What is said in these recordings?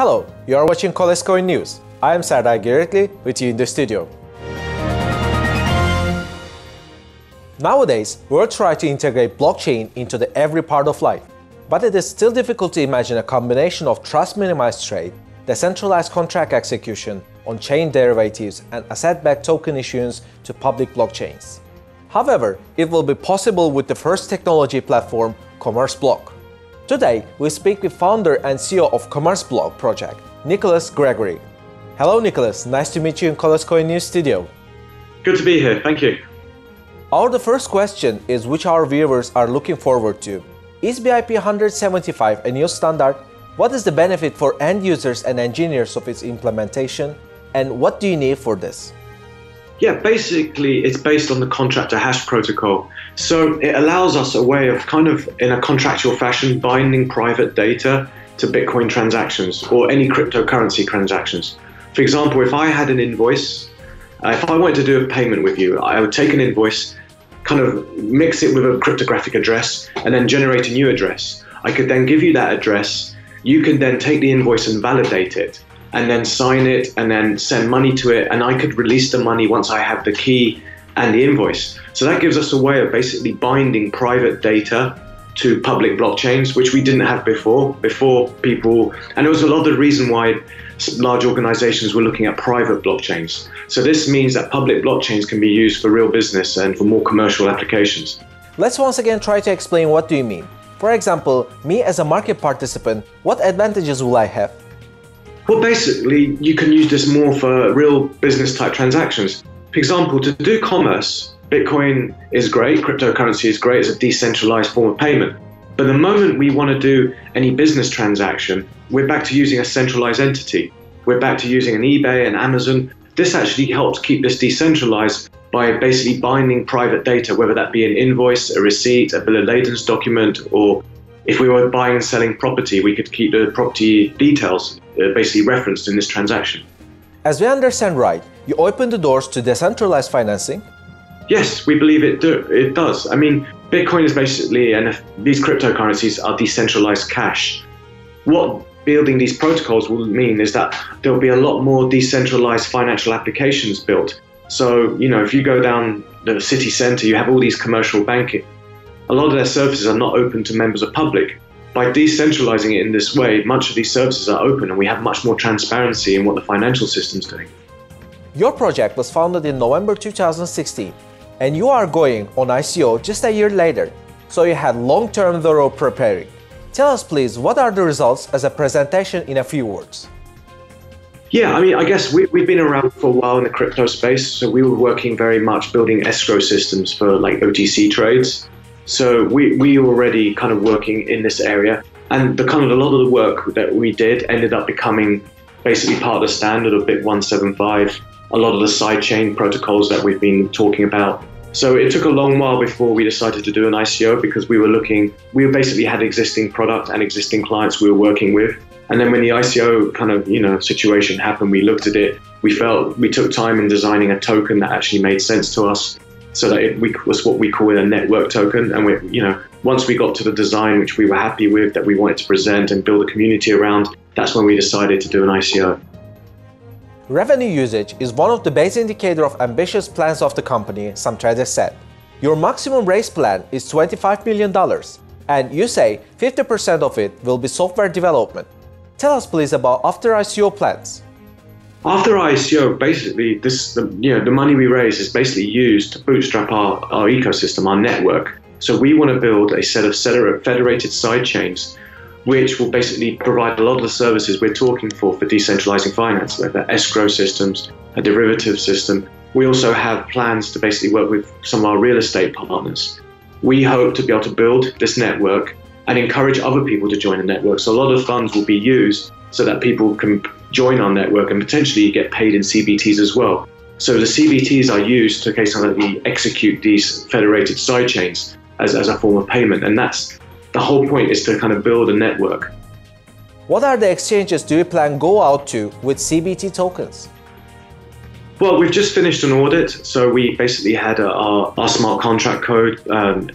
Hello, you are watching KolesCoin News. I am Serdar Giritli with you in the studio. Nowadays, we all try to integrate blockchain into every part of life, but it is still difficult to imagine a combination of trust-minimized trade, decentralized contract execution, on-chain derivatives, and asset-backed token issuance to public blockchains. However, it will be possible with the first technology platform, CommerceBlock. Today, we speak with founder and CEO of CommerceBlock project, Nicholas Gregory. Hello, Nicholas. Nice to meet you in KolesCoin News studio. Good to be here. Thank you. The first question is which our viewers are looking forward to. Is BIP 175 a new standard? What is the benefit for end users and engineers of its implementation? And what do you need for this? Yeah, basically it's based on the contract to hash protocol. So it allows us a way of kind of in a contractual fashion binding private data to Bitcoin transactions or any cryptocurrency transactions. For example, if I had an invoice, if I wanted to do a payment with you, I would take an invoice, kind of mix it with a cryptographic address and then generate a new address. I could then give you that address. You can then take the invoice and validate it and then sign it and then send money to it. And I could release the money once I have the key and the invoice. So that gives us a way of basically binding private data to public blockchains, which we didn't have before people. And it was a lot of the reason why large organizations were looking at private blockchains. So this means that public blockchains can be used for real business and for more commercial applications. Let's once again try to explain what do you mean. For example, me as a market participant, what advantages will I have? Well, basically, you can use this more for real business type transactions. For example, to do commerce, Bitcoin is great, cryptocurrency is great, it's a decentralized form of payment. But the moment we want to do any business transaction, we're back to using a centralized entity. We're back to using an eBay and Amazon. This actually helps keep this decentralized by basically binding private data, whether that be an invoice, a receipt, a bill of ladings document, or if we were buying and selling property, we could keep the property details basically referenced in this transaction. As we understand right, you open the doors to decentralized financing. Yes, we believe it does. I mean, Bitcoin is basically, and these cryptocurrencies are decentralized cash. What building these protocols will mean is that there'll be a lot more decentralized financial applications built. So, you know, if you go down the city center, you have all these commercial banking. A lot of their services are not open to members of public. By decentralizing it in this way, much of these services are open and we have much more transparency in what the financial system's doing. Your project was founded in November 2016. And you are going on ICO just a year later, so you had long-term thorough preparing. Tell us please, what are the results as a presentation in a few words? Yeah, I mean, I guess we've been around for a while in the crypto space, so we were working very much building escrow systems for like OTC trades. So we were already kind of working in this area, and a lot of the work that we did ended up becoming basically part of the standard of BIP 175, a lot of the sidechain protocols that we've been talking about. So it took a long while before we decided to do an ICO because we basically had existing product and existing clients we were working with. And then when the ICO kind of, you know, situation happened, we looked at it, we took time in designing a token that actually made sense to us so that it was what we call a network token. And once we got to the design, which we were happy with, that we wanted to present and build a community around, that's when we decided to do an ICO. Revenue usage is one of the base indicator of ambitious plans of the company, some traders said. Your maximum raise plan is $25 million, and you say 50% of it will be software development. Tell us please about after ICO plans. After ICO, basically, the money we raise is basically used to bootstrap our ecosystem, our network. So we want to build a set of federated sidechains which will basically provide a lot of the services we're talking for decentralizing finance, like the escrow systems, a derivative system. We also have plans to basically work with some of our real estate partners. We hope to be able to build this network and encourage other people to join the network. So a lot of funds will be used so that people can join our network and potentially get paid in CBTs as well. So the CBTs are used to basically execute these federated sidechains as a form of payment, and that's the whole point, is to kind of build a network. What are the exchanges do you plan go out to with CBT tokens? Well, we've just finished an audit. So we basically had our smart contract code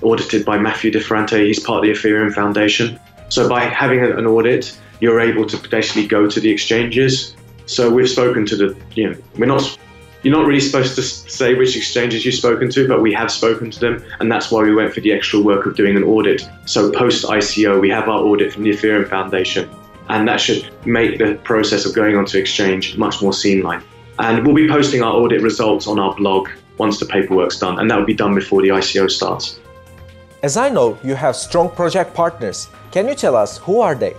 audited by Matthew DiFerrante. He's part of the Ethereum Foundation. So by having an audit, you're able to potentially go to the exchanges. So we've spoken to the, you're not really supposed to say which exchanges you've spoken to, but we have spoken to them, and that's why we went for the extra work of doing an audit. So post-ICO, we have our audit from the Ethereum Foundation, and that should make the process of going onto exchange much more streamlined. And we'll be posting our audit results on our blog once the paperwork's done, and that will be done before the ICO starts. As I know, you have strong project partners. Can you tell us who are they?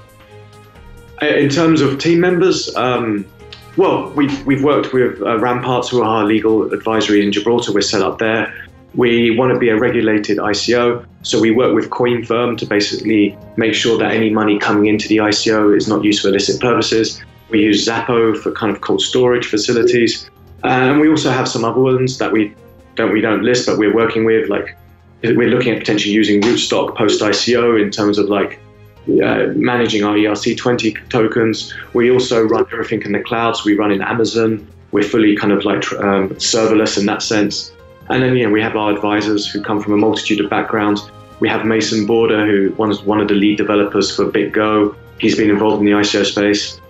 In terms of team members, well, we've worked with Ramparts, who are our legal advisory in Gibraltar. We're set up there. We want to be a regulated ICO, so we work with CoinFirm to basically make sure that any money coming into the ICO is not used for illicit purposes. We use Zappo for kind of cold storage facilities, and we also have some other ones that we don't list, but we're working with. Like, we're looking at potentially using Rootstock post ICO in terms of like managing our ERC20 tokens. We also run everything in the cloud, so we run in Amazon. We're fully kind of like serverless in that sense. And then, we have our advisors who come from a multitude of backgrounds. We have Mason Border, who was one of the lead developers for BitGo. He's been involved in the ICO space.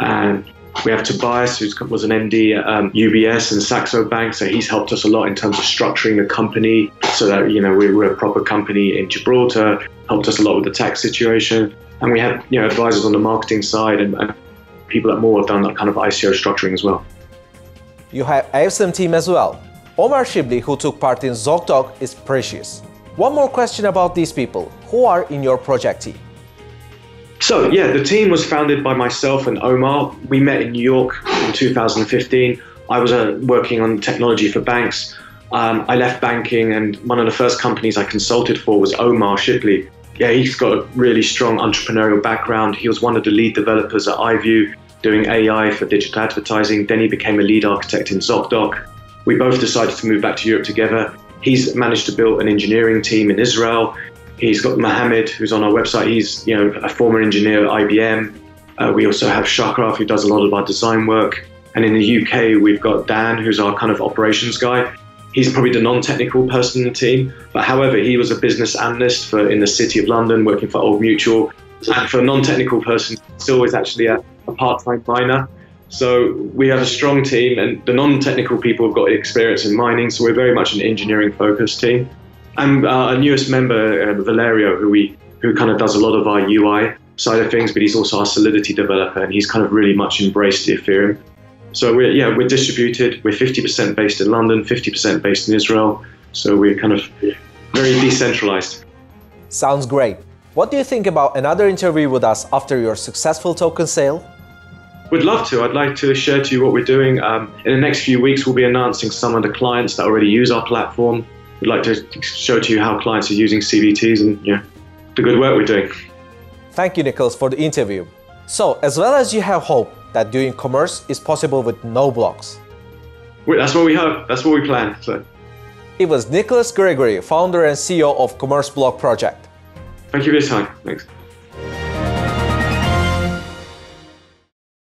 And we have Tobias, who was an MD at UBS and Saxo Bank, so he's helped us a lot in terms of structuring the company so that, we were a proper company in Gibraltar. Helped us a lot with the tax situation, and we have advisors on the marketing side and people at more have done that kind of ICO structuring as well. You have AFSM team as well. Omar Shibley, who took part in Zocdoc, is precious. One more question about these people. Who are in your project team? So yeah, the team was founded by myself and Omar. We met in New York in 2015. I was working on technology for banks. I left banking, and one of the first companies I consulted for was Omar Shibley. Yeah, he's got a really strong entrepreneurial background. He was one of the lead developers at iView, doing AI for digital advertising. Then he became a lead architect in Zocdoc. We both decided to move back to Europe together. He's managed to build an engineering team in Israel. He's got Mohammed, who's on our website. He's a former engineer at IBM. We also have Shakraf, who does a lot of our design work. And in the UK, we've got Dan, who's our kind of operations guy. He's probably the non-technical person in the team, but however, he was a business analyst in the City of London, working for Old Mutual. And for a non-technical person, he's always actually a part-time miner. So we have a strong team, and the non-technical people have got experience in mining, so we're very much an engineering-focused team. And our newest member, Valerio, who kind of does a lot of our UI side of things, but he's also our Solidity developer, and he's kind of really much embraced the Ethereum. So we're distributed. We're 50% based in London, 50% based in Israel. So we're kind of very decentralized. Sounds great. What do you think about another interview with us after your successful token sale? Would love to. I'd like to share to you what we're doing. In the next few weeks, we'll be announcing some of the clients that already use our platform. We'd like to show to you how clients are using CBTs and the good work we're doing. Thank you, Nicholas, for the interview. So, as well as you have hope that doing commerce is possible with no blocks. That's what we hope. That's what we plan. So. It was Nicholas Gregory, founder and CEO of CommerceBlock project. Thank you for your time. Thanks.